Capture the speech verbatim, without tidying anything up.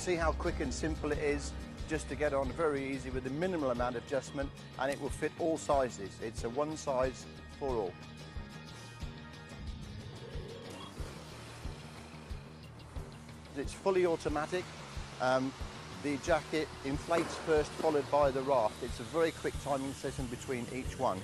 See how quick and simple it is just to get on very easy with a minimal amount of adjustment, and it will fit all sizes. It's a one size for all. It's fully automatic. Um, the jacket inflates first, followed by the raft. It's a very quick timing session between each one.